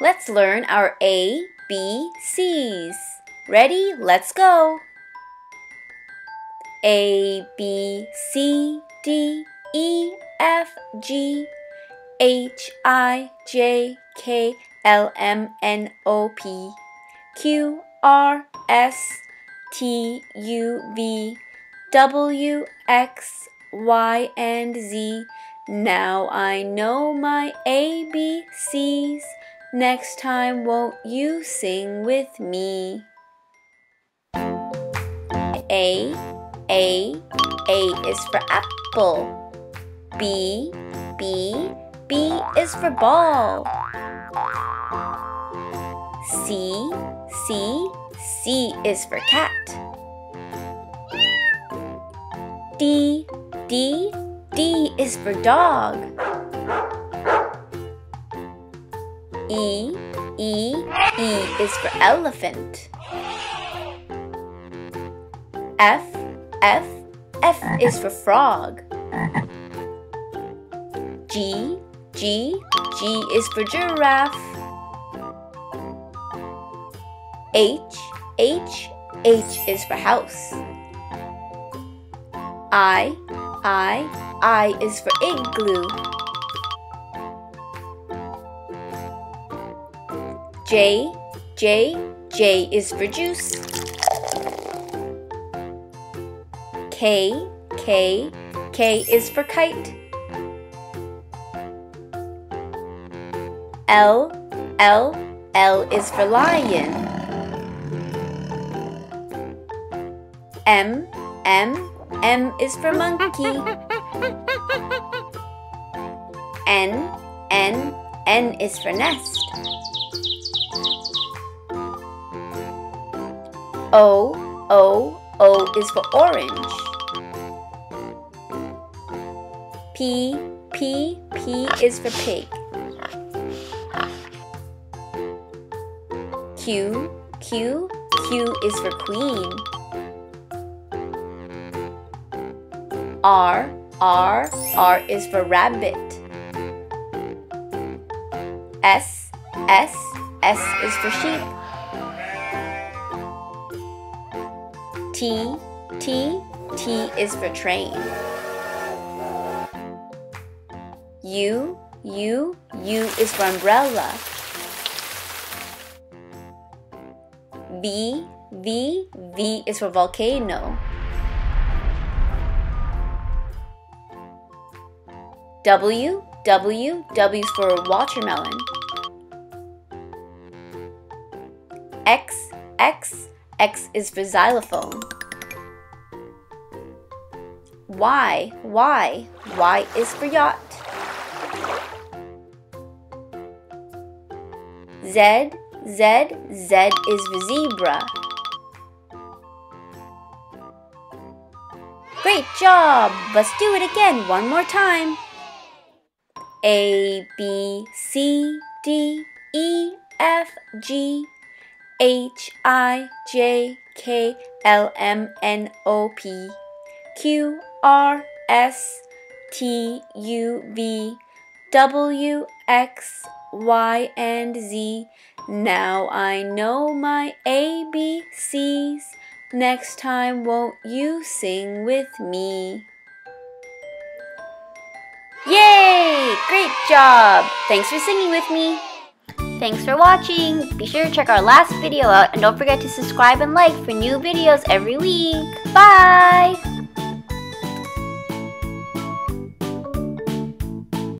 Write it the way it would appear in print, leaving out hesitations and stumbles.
Let's learn our A, B, C's. Ready? Let's go! A, B, C, D, E, F, G, H, I, J, K, L, M, N, O, P, Q, R, S, T, U, V, W, X, Y, and Z. Now I know my ABCs. Next time, won't you sing with me? A is for apple. B, B, B is for ball. C, C, C is for cat. D, D, D is for dog. E, E, E is for elephant. F, F, F is for frog. G, G, G is for giraffe. H, H, H is for house. I is for igloo. J, J, J is for juice. K, K, K is for kite. L, L, L is for lion. M, M, M is for monkey. N, N, N is for nest. O, O, O is for orange. P, P, P is for pig. Q, Q, Q is for queen. R, R, R is for rabbit. S, S, S is for sheep. T, T, T is for train. U, U, U is for umbrella. V, V, V is for volcano. W, W, W is for watermelon. X, X, X is for xylophone. Y, Y, Y is for yacht. Z, Z, Z is for zebra. Great job! Let's do it again one more time. A, B, C, D, E, F, G, H, I, J, K, L, M, N, O, P, Q, R, S, T, U, V, W, X, Y, and Z. Now I know my ABCs. Next time, won't you sing with me? Yay! Great job! Thanks for singing with me. Thanks for watching. Be sure to check our last video out and don't forget to subscribe and like for new videos every week. Bye!